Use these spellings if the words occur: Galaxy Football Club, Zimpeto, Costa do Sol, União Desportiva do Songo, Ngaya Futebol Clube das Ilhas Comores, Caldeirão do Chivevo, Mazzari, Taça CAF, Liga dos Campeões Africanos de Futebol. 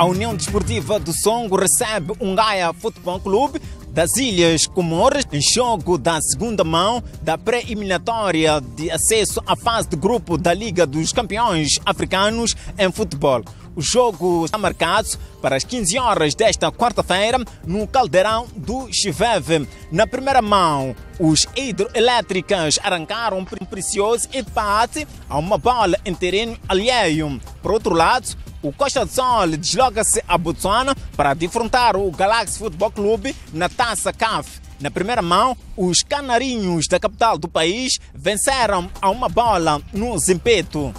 a União Desportiva do Songo recebe o Ngaya Futebol Clube das Ilhas Comores em jogo da segunda mão da pré-eliminatória de acesso à fase de grupo da Liga dos Campeões Africanos em Futebol. O jogo está marcado para as 15 horas desta quarta-feira no Caldeirão do Chivevo. Na primeira mão, os hidroelétricas arrancaram um precioso empate a uma bola em terreno alheio. Por outro lado, o Costa do Sol desloca-se a Botsuana para defrontar o Galaxy Football Club na Taça CAF. Na primeira mão, os canarinhos da capital do país venceram a uma bola no Zimpeto.